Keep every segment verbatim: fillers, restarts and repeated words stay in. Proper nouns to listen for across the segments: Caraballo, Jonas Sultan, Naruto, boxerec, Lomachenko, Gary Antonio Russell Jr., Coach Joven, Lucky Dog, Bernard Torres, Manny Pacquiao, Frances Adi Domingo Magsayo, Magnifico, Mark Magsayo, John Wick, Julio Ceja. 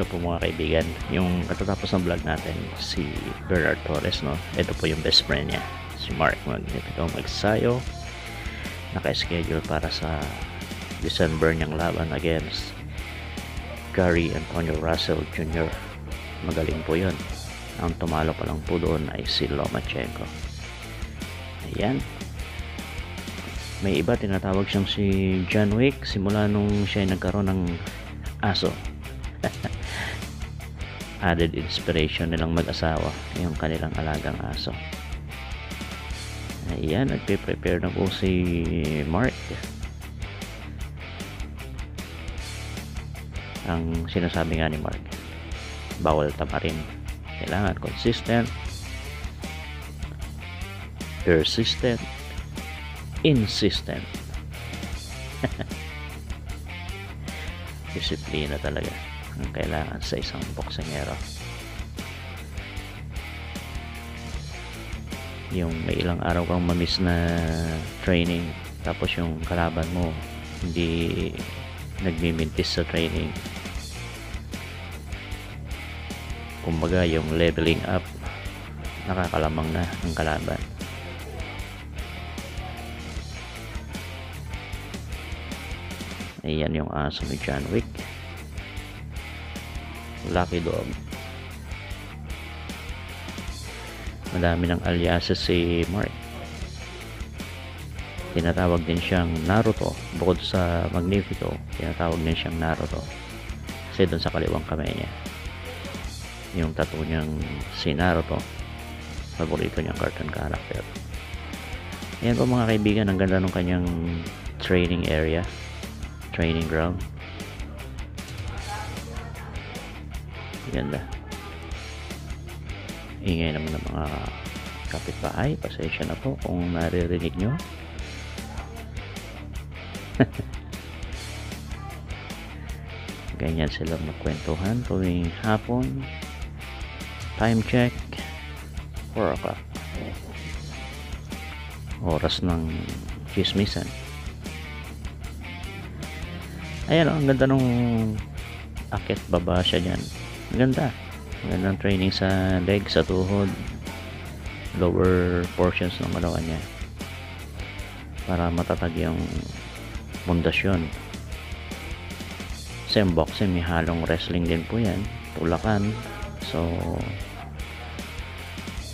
ano po mga kaibigan, yung katatapos ng vlog natin, si Bernard Torres, no? Ito po yung best friend niya, si Mark Magnifico Magsayo. Naka-schedule para sa December niyang laban against Gary Antonio Russell Junior Magaling po yun. Ang tumalo pa lang po doon ay si Lomachenko. Ayan. May iba tinatawag siyang si John Wick simula nung siya ay nagkaroon ng aso. Added inspiration nilang mag-asawa yung kanilang alagang aso. Ayan, nagpe-prepare na po si Mark. Ang sinasabi nga ni Mark, bawal tamarin, kailangan consistent, persistent, insistent. Disiplina talaga ang kailangan sa isang boksingero. Yung may ilang araw kang mamiss na training, tapos yung kalaban mo hindi nagmimintis sa training, kumbaga yung leveling up nakakalamang na ang kalaban. Ayan yung aso ni John Wick, Lucky Dog. Madami ng aliases si Mark. Tinatawag din siyang Naruto. Bukod sa Magnifico, tinatawag din siyang Naruto kasi doon sa kaliwang kamay niya yung tattoo niyang si Naruto, favorito niyang cartoon character. Ayan po mga kaibigan, ang ganda ng kanyang training area, training ground. Ganda. Ingay naman ng mga kapitbahay, pasensya na po kung naririnig nyo. Ganyan silang magkwentuhan tuwing hapon. Time check, four o'clock, oras ng chismisan. Ayan, ang ganda nung akit baba siya dyan. Ang ganda. Magandang training sa leg, sa tuhod, lower portions ng katawan niya para matatag yung pundasyon. Sa boxing may halong wrestling din po yan, tulakan, so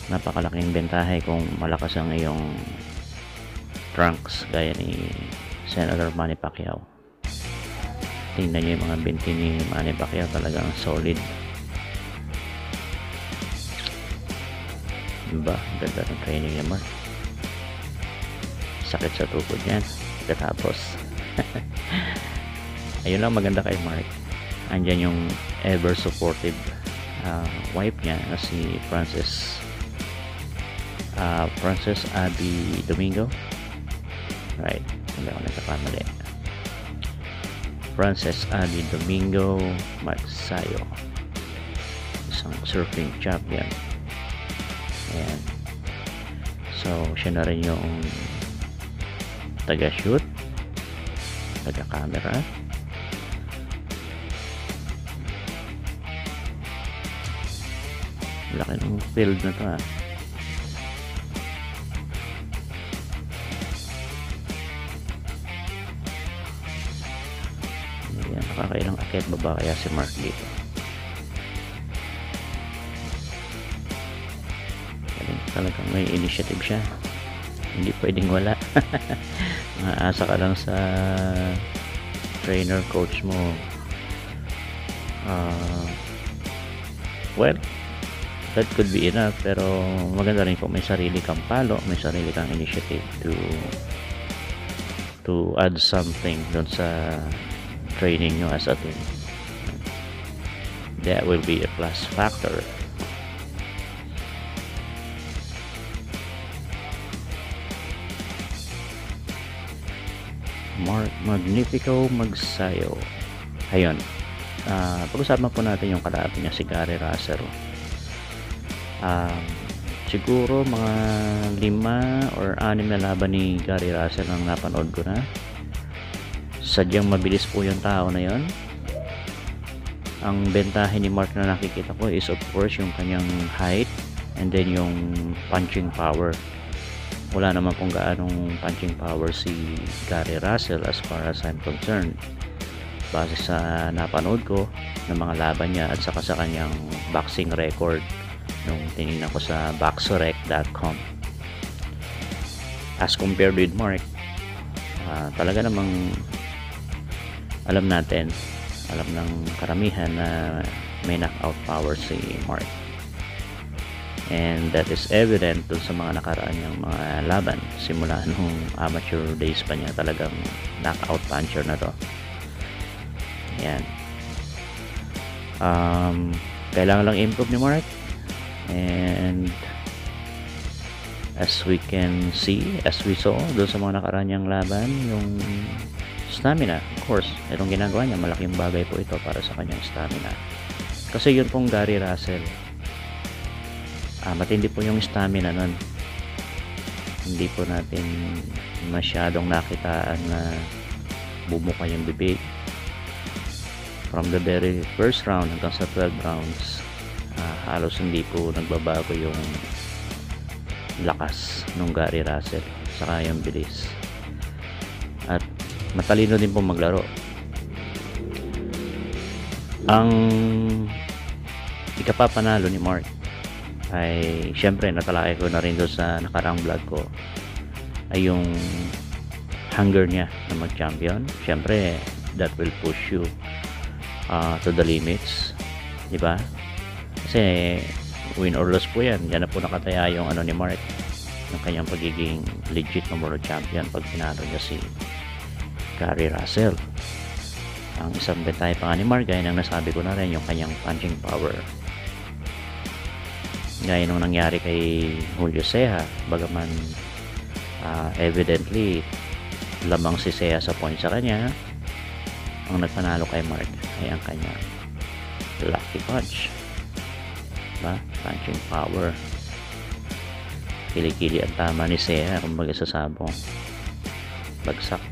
napakalaking bentahe kung malakas ang iyong trunks gaya ni Senator Manny Pacquiao. Tingnan nyo yung mga binti ni Manny Pacquiao, talagang solid. Diba? Ganda ng training niya, Mark. Sakit sa tukod niyan katapos. Ayun lang, maganda kay Mark. Andyan yung ever supportive uh, wife niya na si Frances uh, Frances Adi Domingo, right? Hindi ako nagkakamali. Frances Adi Domingo Magsayo, isang surfing champion. Ayan. So, siya na rin yung taga-shoot, taga-camera. Laki ng field na to, ha. Ayan, nakakailang akit baba kaya si Mark dito. Talagang may initiative siya, hindi pwedeng wala. Maasa ka lang sa trainer, coach mo. Uh, well, that could be enough, pero maganda rin kung may sarili kang palo, may sarili kang initiative to to add something doon sa training nyo as a team. That will be a plus factor. Mark Magnifico Magsayo. Ayun, uh, pag-usapan po natin yung kalaban niya si Gary Russell. Uh, siguro mga lima or anim na laban ni Gary Russell ang napanood ko na. Sadyang mabilis po yung tao na yun. Ang bentahin ni Mark na nakikita ko is of course yung kanyang height and then yung punching power. Wala naman kung gaanong punching power si Gary Russell as far as I'm concerned. Base sa napanood ko ng mga laban niya at saka sa kanyang boxing record nung tinignan ko sa boxerec dot com. As compared with Mark, uh, talaga namang alam natin, alam ng karamihan na may knockout power si Mark. And that is evident dun sa mga nakaraan niyang mga laban. Simula nung amateur days pa niya, talagang knockout puncher na to. Ayan. Um, kailangan lang improve ni Mark. And as we can see, as we saw dun sa mga nakaraan niyang laban, yung stamina, of course, itong ginagawa niya, malaking bagay po ito para sa kanyang stamina. Kasi yun pong Gary Russell, Ah, matindi po yung stamina nun. Hindi po natin masyadong nakitaan na bumuka yung bibig. From the very first round hanggang sa twelve rounds, ah, halos hindi po nagbabago yung lakas ng Gary Russell, saka yung bilis. At matalino din po maglaro. Ang ikapapanalo ni Mark ay syempre natalakay ko na rin doon sa nakarang vlog ko ay yung hunger niya na mag-champion. Syempre that will push you uh, to the limits, di ba? Kasi win or loss po yan, yan na po nakataya yung ano ni Mark, yung kanyang pagiging legit na world champion pag pinalo niya si Gary Russell. Ang isang betay pa nga ni Mark ay nang nasabi ko na rin yung kanyang punching power. Gaya nung nangyari kay Julio Ceja, bagaman uh, evidently lamang si Ceja sa point sa kanya, ang nagpanalo kay Mark ay ang kanyang lucky punch, diba? Punching power, kilikili ang tama ni Ceja, kumbaga sa sabong bagsak,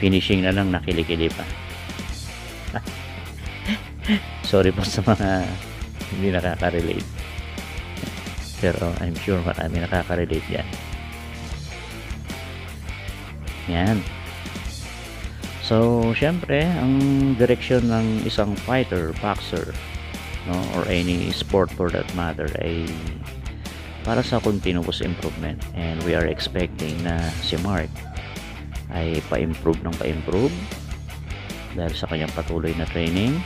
finishing na lang, nakilikili pa. Sorry po sa mga hindi nakaka-relate, pero I'm sure marami nakaka-relate yan. Yan. So syempre ang direction ng isang fighter, boxer, no, or any sport for that matter ay para sa continuous improvement, and we are expecting na si Mark ay pa-improve ng pa-improve dahil sa kanyang patuloy na training.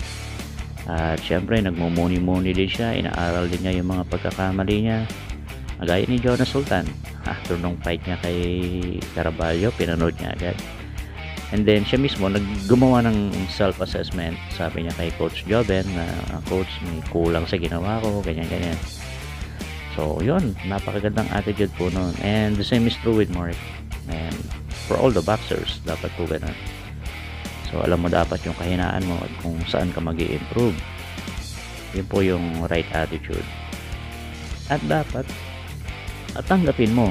At syempre nagmumuni-muni din siya, inaaral din niya yung mga pagkakamali niya, gaya ni Jonas Sultan. After nung fight niya kay Caraballo, pinanood niya agad, and then siya mismo naggumawa ng self-assessment. Sabi niya kay Coach Joven na, Coach, may kulang sa ginawa ko, ganyan-ganyan. So yun, napakagandang attitude po nun, and the same is true with Mark and for all the boxers. Dapat po ganun. So alam mo dapat yung kahinaan mo at kung saan ka mag-i-improve. Yun po yung right attitude. At dapat at tanggapin mo.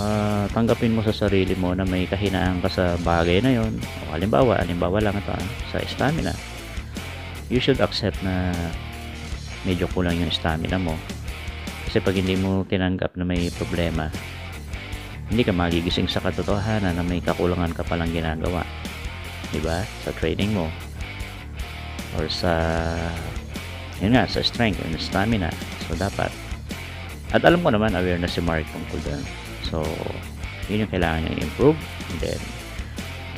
Uh, tanggapin mo sa sarili mo na may kahinaan ka sa bagay na yun. O, halimbawa, halimbawa lang ito, sa stamina. You should accept na medyo kulang yung stamina mo. Kasi pag hindi mo tinanggap na may problema, hindi ka magigising sa katotohanan na may kakulangan ka palang ginagawa, diba? Sa training mo or sa yun nga, sa strength and stamina. So dapat, at alam ko naman aware na si Mark tungkol doon. So yun yung kailangan niyang improve, and then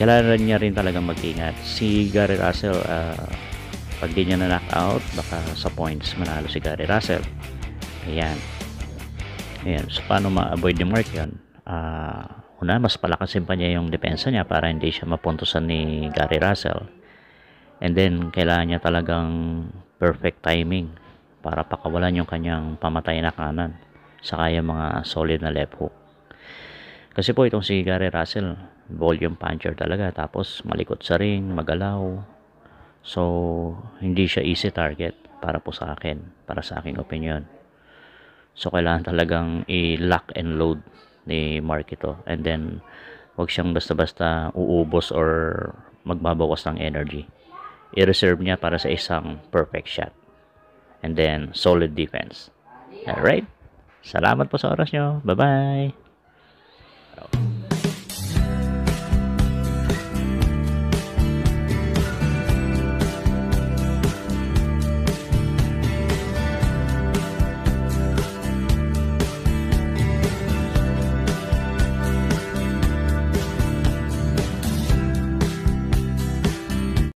kailangan niya rin talagang mag-ingat. Si Gary Russell, uh, pag di niya na knockout, baka sa points manalo si Gary Russell. Ayan, ayan. So paano ma-avoid ni Mark yun? ah uh, Una, mas palakasin pa niya yung depensa niya para hindi siya mapuntusan ni Gary Russell. And then, kailangan niya talagang perfect timing para pakawalan yung kanyang pamatay na kanan, saka yung mga solid na left hook. Kasi po itong si Gary Russell, volume puncher talaga. Tapos, malikot sa ring, magalaw. So, hindi siya easy target para po sa akin, para sa aking opinion. So, kailangan talagang i-lock and load ni Mark ito, and then wag siyang basta-basta uubos or magbabawas ng energy. i-reserve niya para sa isang perfect shot. And then, solid defense. Alright? Salamat po sa oras nyo. Bye-bye!